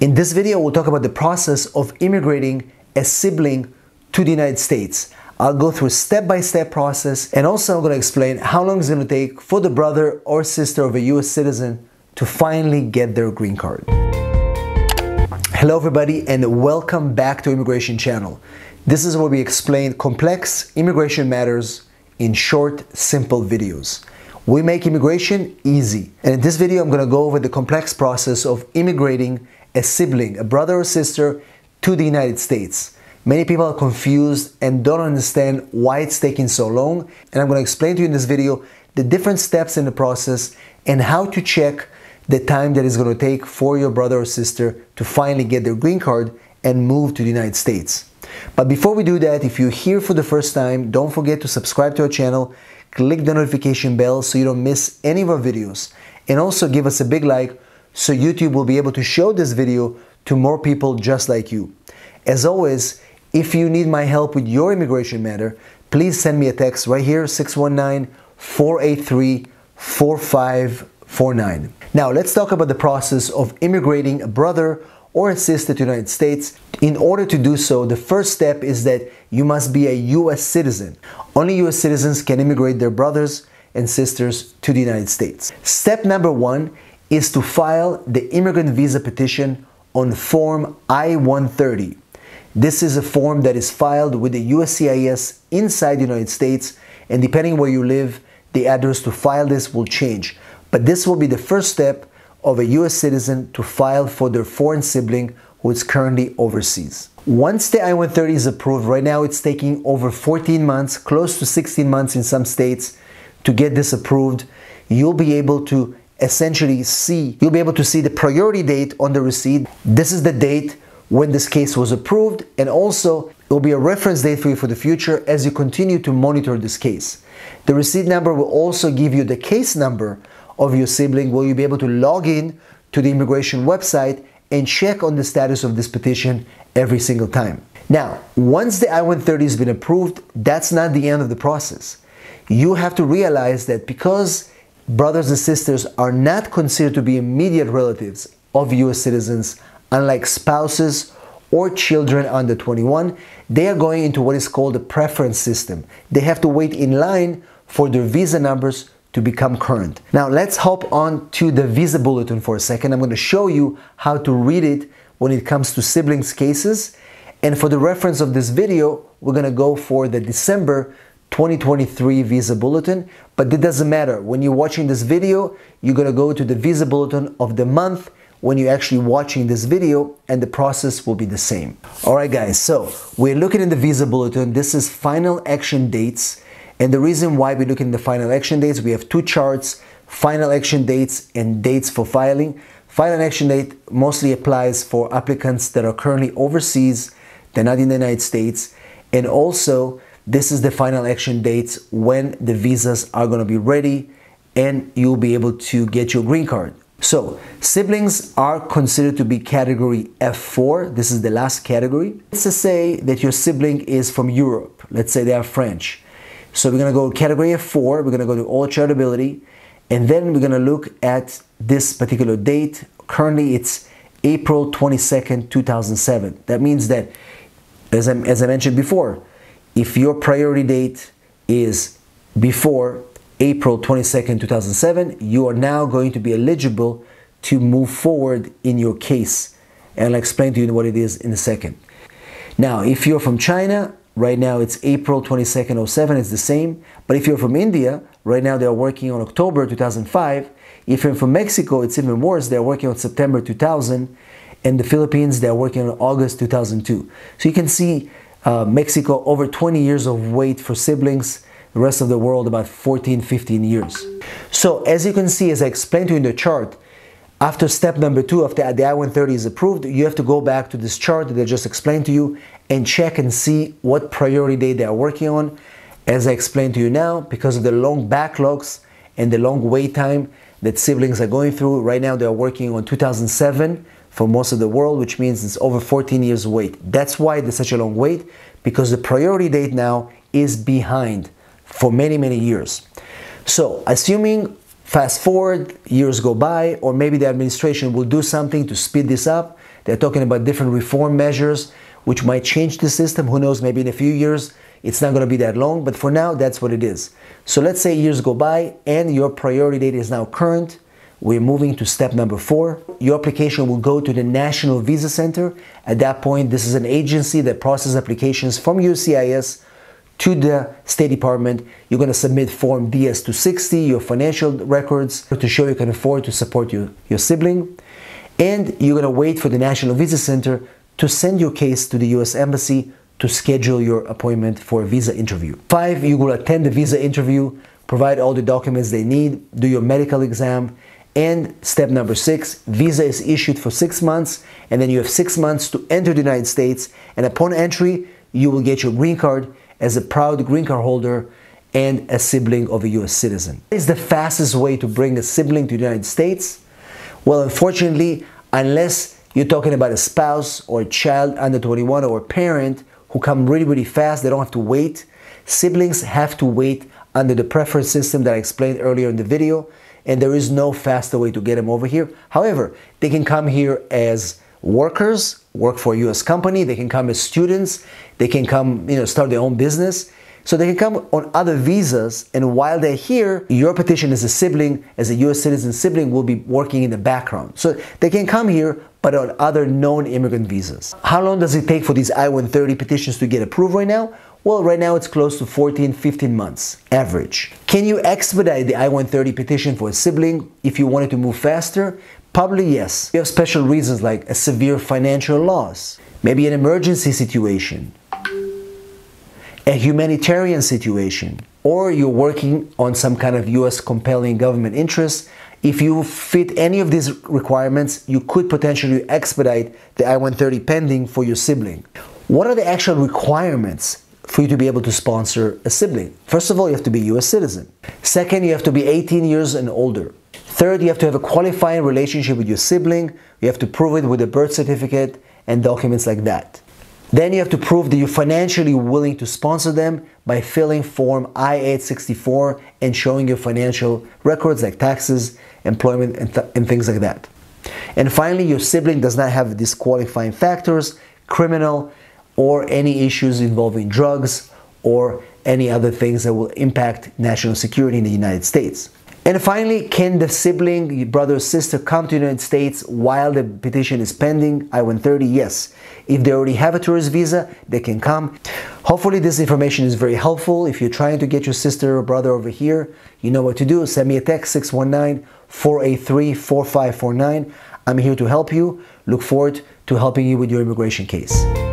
In this video, we'll talk about the process of immigrating a sibling to the United States. I'll go through step-by-step process, and also I'm going to explain how long it's going to take for the brother or sister of a US citizen to finally get their green card. Hello everybody, and welcome back to Immigration Channel. This is where we explain complex immigration matters in short, simple videos. We make immigration easy. And in this video, I'm going to go over the complex process of immigrating a sibling, a brother or sister, to the United States. Many people are confused and don't understand why it's taking so long, and I'm going to explain to you in this video the different steps in the process and how to check the time that it's going to take for your brother or sister to finally get their green card and move to the United States. But before we do that, if you're here for the first time, don't forget to subscribe to our channel, click the notification bell so you don't miss any of our videos, and also give us a big like so YouTube will be able to show this video to more people just like you. As always, if you need my help with your immigration matter, please send me a text right here, 619-483-4549. Now let's talk about the process of immigrating a brother or a sister to the United States. In order to do so, the first step is that you must be a US citizen. Only US citizens can immigrate their brothers and sisters to the United States. Step number one is to file the immigrant visa petition on Form I-130. This is a form that is filed with the USCIS inside the United States, and depending where you live, the address to file this will change. But this will be the first step of a US citizen to file for their foreign sibling who is currently overseas. Once the I-130 is approved, right now it's taking over 14 months, close to 16 months in some states, to get this approved, you'll be able to essentially see the priority date on the receipt. This is the date when this case was approved, and also it will be a reference date for you for the future as you continue to monitor this case. The receipt number will also give you the case number of your sibling, where you'll be able to log in to the immigration website and check on the status of this petition every single time. Now, once the I-130 has been approved, that's not the end of the process. You have to realize that because brothers and sisters are not considered to be immediate relatives of US citizens, unlike spouses or children under 21, they are going into what is called a preference system. They have to wait in line for their visa numbers to become current. Now let's hop on to the visa bulletin for a second. I'm going to show you how to read it when it comes to siblings cases. And for the reference of this video, we're going to go for the December 2023 visa bulletin, but it doesn't matter. When you're watching this video, you're going to go to the visa bulletin of the month when you're actually watching this video, and the process will be the same. All right guys, so we're looking in the visa bulletin. This is final action dates, and the reason why we look in the final action dates, we have two charts: final action dates and dates for filing. Final action date mostly applies for applicants that are currently overseas, they're not in the United States, and also this is the final action dates when the visas are going to be ready and you'll be able to get your green card. So siblings are considered to be category F4. This is the last category. Let's just say that your sibling is from Europe. Let's say they are French. So we're going to go category F4. We're going to go to all charitability, and then we're going to look at this particular date. Currently it's April 22nd, 2007. That means that, as I mentioned before, if your priority date is before April 22nd, 2007, you are now going to be eligible to move forward in your case. And I'll explain to you what it is in a second. Now, if you're from China, right now it's April 22nd, 07, it's the same. But if you're from India, right now they are working on October 2005. If you're from Mexico, it's even worse. They're working on September 2000. And the Philippines, they're working on August 2002. So you can see Mexico, over 20 years of wait for siblings. The rest of the world, about 14, 15 years. So as you can see, as I explained to you in the chart, after step number two, after the I-130 is approved, you have to go back to this chart that I just explained to you and check and see what priority date they are working on. As I explained to you now, because of the long backlogs and the long wait time that siblings are going through, right now they are working on 2007 for most of the world, which means it's over 14 years wait. That's why there's such a long wait, because the priority date now is behind for many, many years. So assuming fast forward, years go by, or maybe the administration will do something to speed this up, They're talking about different reform measures which might change the system. Who knows, maybe in a few years, it's not going to be that long, but for now, that's what it is. So let's say years go by and your priority date is now current. We're moving to step number 4. Your application will go to the National Visa Center. At that point, this is an agency that processes applications from USCIS to the State Department. You're going to submit form DS-260, your financial records to show you can afford to support your sibling. And you're going to wait for the National Visa Center to send your case to the US Embassy to schedule your appointment for a visa interview. 5, you will attend the visa interview, provide all the documents they need, do your medical exam, and step number 6, visa is issued for 6 months, and then you have 6 months to enter the United States, and upon entry, you will get your green card as a proud green card holder and a sibling of a US citizen. What is the fastest way to bring a sibling to the United States? Well, unfortunately, unless you're talking about a spouse or a child under 21 or a parent, who come really, really fast, they don't have to wait. Siblings have to wait under the preference system that I explained earlier in the video, and there is no faster way to get them over here. However, they can come here as workers, work for a US company, they can come as students, they can come, start their own business. So they can come on other visas, and while they're here, your petition as a sibling, as a US citizen sibling, will be working in the background. So they can come here, but on other known immigrant visas. How long does it take for these I-130 petitions to get approved right now? Well, right now it's close to 14, 15 months, average. Can you expedite the I-130 petition for a sibling if you wanted to move faster? Probably yes. You have special reasons like a severe financial loss, maybe an emergency situation, a humanitarian situation, or you're working on some kind of US compelling government interest. If you fit any of these requirements, you could potentially expedite the I-130 pending for your sibling. What are the actual requirements for you to be able to sponsor a sibling? First of all, you have to be a US citizen. Second, you have to be 18 years and older. Third, you have to have a qualifying relationship with your sibling. You have to prove it with a birth certificate and documents like that. Then you have to prove that you're financially willing to sponsor them by filling form I-864 and showing your financial records like taxes, employment, and things like that. And finally, your sibling does not have disqualifying factors, criminal, or any issues involving drugs or any other things that will impact national security in the United States. And finally, can the sibling, brother or sister, come to the United States while the petition is pending, I-130? Yes. If they already have a tourist visa, they can come. Hopefully this information is very helpful. If you're trying to get your sister or brother over here, you know what to do. Send me a text, 619-483-4549. I'm here to help you. Look forward to helping you with your immigration case.